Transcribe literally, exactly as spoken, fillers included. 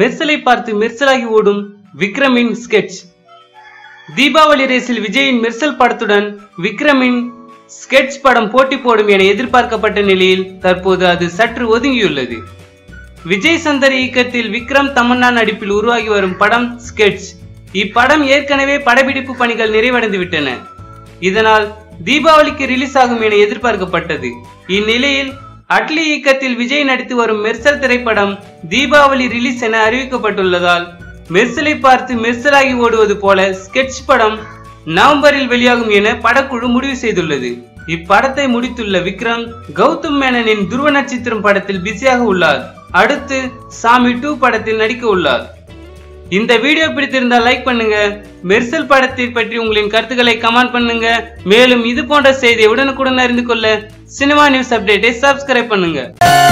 மெர்சலை பார்த்து மெர்சலாகி ஓடும் விக்ரமின் ஸ்கெட்ச். தீபாவளி ரேஸில் விஜயின் மெர்சல் படத்துடன் விக்ரமின் ஸ்கெட்ச் படம் போட்டி போடும் என எதிர்பார்க்கப்பட்ட நிலையில் தற்போது அது சற்று ஒதுங்கியுள்ளது. விஜய் சந்தர் இயக்கத்தில் விக்ரம் தமன்னா நடிப்பில் உருவாகி வரும் படம் ஸ்கெட்ச். இப்படம் ஏற்கனவே படப்பிடிப்பு பணிகள் நிறைவடைந்துவிட்டன. இதனால் தீபாவளிக்கு ரிலீஸ் ஆகும் என எதிர்பார்க்கப்பட்டது. இந்நிலையில் அட்லி இயக்கத்தில் விஜய் நடித்து வரும் மெர்சல் திரைப்படம் தீபாவளி ரிலீஸ் என அறிவிக்கப்பட்டுள்ளதால் மெர்சலை பார்த்து மெர்சலாகி ஓடுவது போல ஸ்கெட்ச் படம் நவம்பரில் வெளியாகும் என படக்குழு முடிவு செய்துள்ளது. இப்படத்தை முடித்துள்ள விக்ரம் கௌதம் மேனனின் துருவ நட்சத்திரம் படத்தில் பிஸியாக உள்ளார். அடுத்து சாமி டூ படத்தில் நடிக்க உள்ளார். இந்த வீடியோ பிடித்திருந்தால் லைக் பண்ணுங்க. மெர்சல் படத்தை பற்றி உங்களின் கருத்துக்களை கமெண்ட் பண்ணுங்க. மேலும் இது போன்ற செய்தியை உடனுக்குடன் அறிந்து கொள்ள சினிமா நியூஸ் அப்டேட்டை சப்ஸ்கிரைப் பண்ணுங்க.